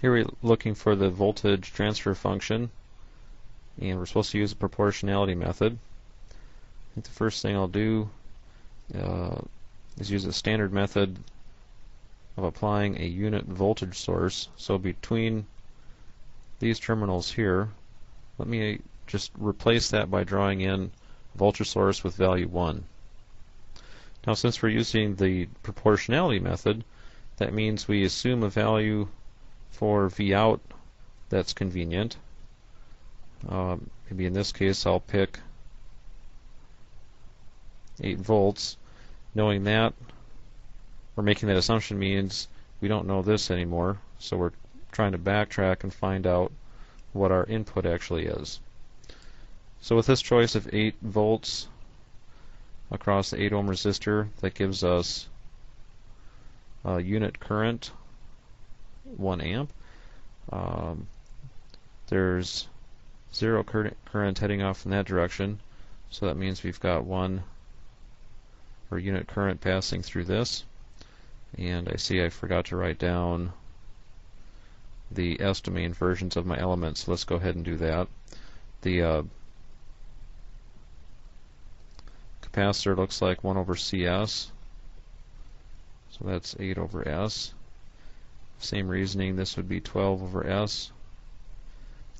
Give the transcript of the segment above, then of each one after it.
Here we're looking for the voltage transfer function, and we're supposed to use the proportionality method. I think the first thing I'll do is use a standard method of applying a unit voltage source. So between these terminals here, let me just replace that by drawing in voltage source with value 1. Now, since we're using the proportionality method, that means we assume a value for V out that's convenient. Maybe in this case I'll pick 8 volts. Knowing that, or making that assumption, means we don't know this anymore, so we're trying to backtrack and find out what our input actually is. So with this choice of 8 volts across the 8 ohm resistor, that gives us a unit current 1 amp. There's 0 current heading off in that direction, so that means we've got unit current passing through this. And I see I forgot to write down the S domain versions of my elements, so let's go ahead and do that. The capacitor looks like 1 over CS, so that's 8 over S. Same reasoning, this would be 12 over S.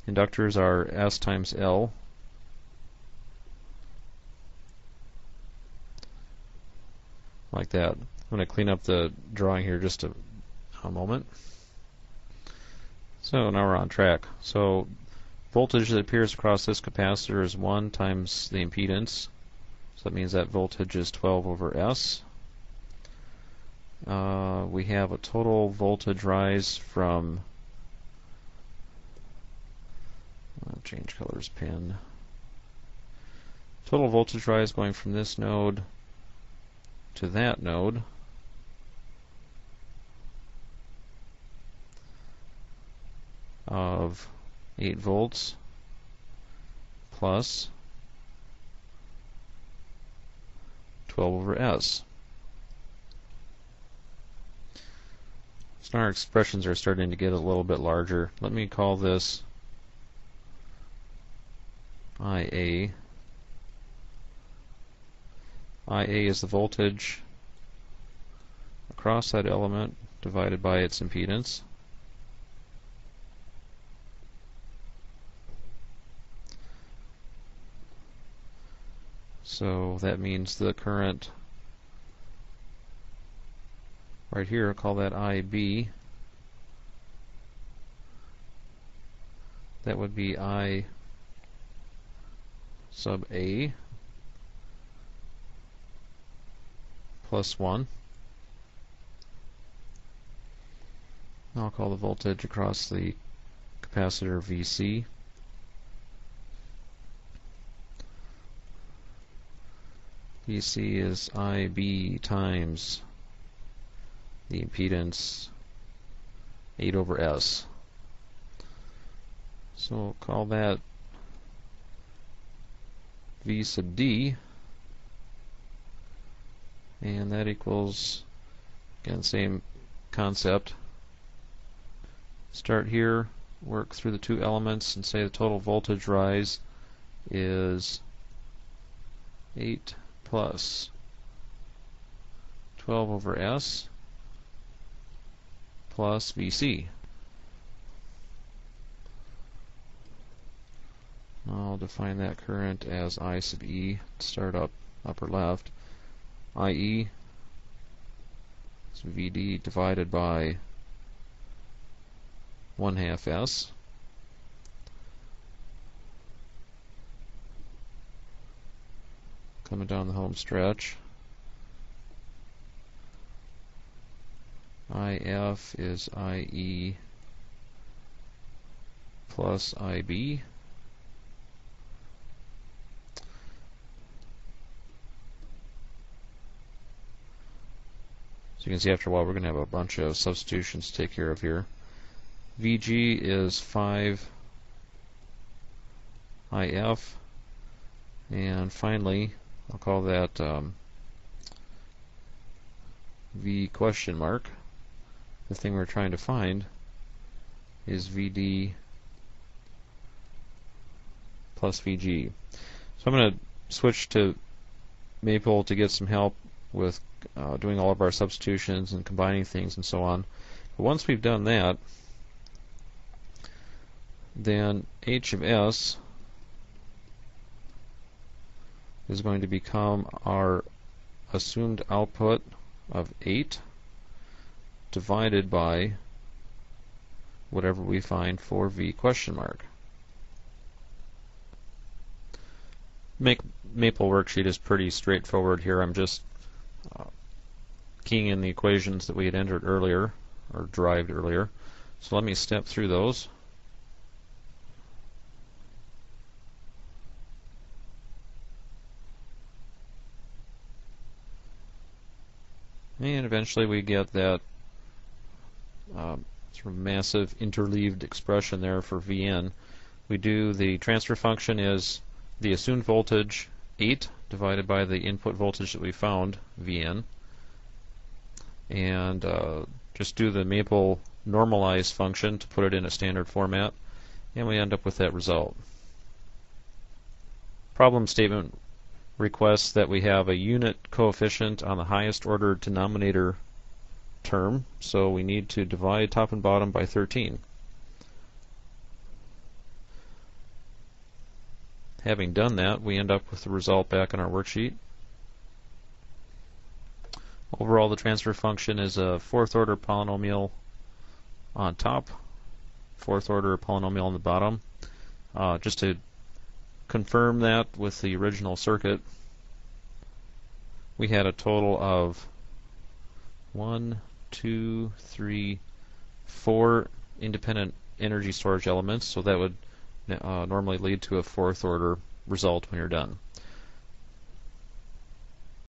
Inductors are S times L. Like that. I'm going to clean up the drawing here just a moment. So now we're on track. So voltage that appears across this capacitor is 1 times the impedance. So that means that voltage is 12 over S. We have a total voltage rise from, I'll change colors pin, total voltage rise going from this node to that node of 8 volts plus 12 over S. So our expressions are starting to get a little bit larger. Let me call this IA. IA is the voltage across that element divided by its impedance. So that means the current right here, I'll call that IB. That would be I sub A plus 1. I'll call the voltage across the capacitor VC. VC is IB times the impedance 8 over S. So we'll call that V sub D. And that equals, again, same concept. Start here, work through the two elements, and say the total voltage rise is 8 plus 12 over S plus VC. I'll define that current as I sub E, start up upper left. IE is VD divided by 1/2 S. Coming down the home stretch. IF is IE plus IB. So you can see after a while we're going to have a bunch of substitutions to take care of here. VG is 5 IF, and finally I'll call that V question mark, the thing we're trying to find, is VD plus VG. So I'm going to switch to Maple to get some help with doing all of our substitutions and combining things and so on. But once we've done that, then H of S is going to become our assumed output of 8 divided by whatever we find for V question mark. Maple worksheet is pretty straightforward here. I'm just keying in the equations that we had entered earlier, or derived earlier. So let me step through those. And eventually we get that sort of massive interleaved expression there for Vn. We do the transfer function is the assumed voltage 8 divided by the input voltage that we found, Vn, and just do the Maple normalize function to put it in a standard format, and we end up with that result. Problem statement requests that we have a unit coefficient on the highest order denominator term, so we need to divide top and bottom by 13. Having done that, we end up with the result back in our worksheet. Overall, the transfer function is a fourth order polynomial on top, fourth order polynomial on the bottom. Just to confirm that with the original circuit, we had a total of 4 independent energy storage elements, so that would normally lead to a fourth order result when you're done.